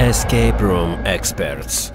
Escape room experts.